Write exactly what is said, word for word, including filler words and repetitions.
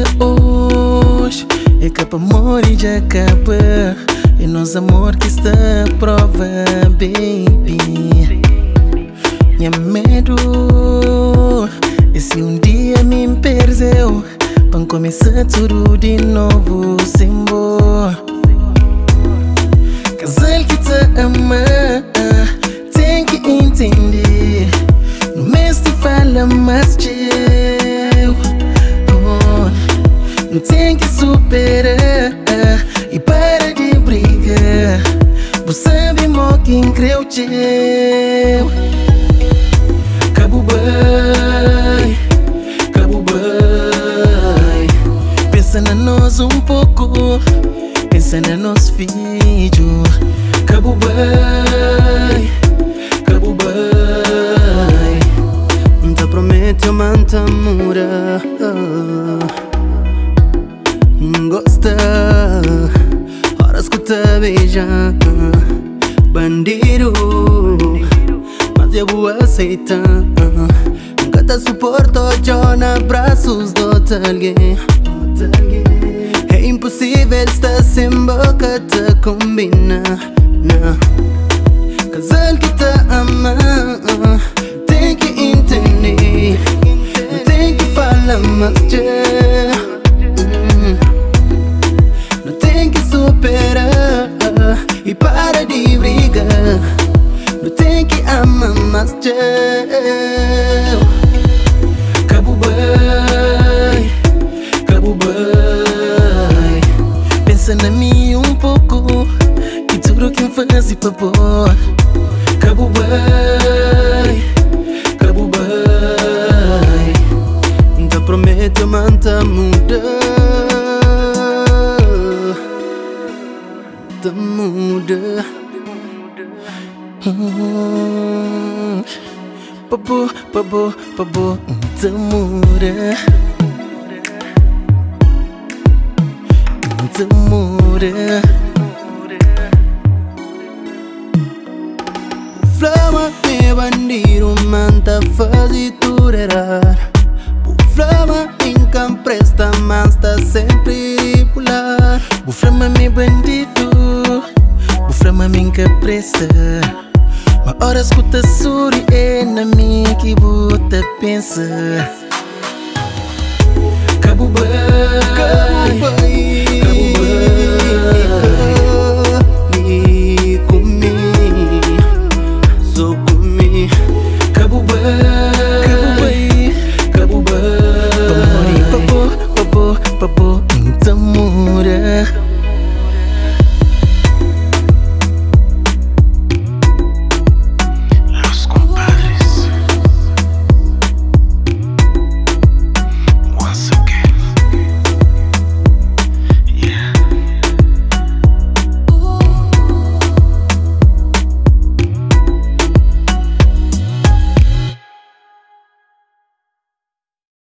briga hoje é que para amores acaba, e nosso amor que está à prova, baby. Minha medo e se um dia me perdeu, para começar tudo de novo sem amor. Casal que te ama tem que entender, no mês te fala mais teu. Não tem que superar e para de brigar, você sabe mó quem creu teu. Ka Bu Bai, Ka Bu Bai, pensa na nós um pouco, pensa na nós filho. Ka Bu Bai, Ka Bu Bai, te prometo mantamura, gosta, ora escuta beija, bandido, mas eu vou aceitar. Nunca te suporto eu na braços de outro alguém. É impossível estar sem boca te combina. Casal que te ama tem que entender, tem que falar mais já. E para de brigar, não tem que amar mais eu. Ka Bu Bai, Ka Bu Bai, pensa na mim um pouco e tudo que faz para pôr. Ka Bu Bai, Ka Bu Bai, te prometo manta mudar. The mood, pa bu pa bu pa bu, the mood, the mood. Flama me bandir um manta faziturar, flama incam presta mas tá sempre pular, flama me bandido. Buframa minha pressa, mas hora escuta suri é na minha que bota pensa. Ka Bu Bai, Ka Bu Bai.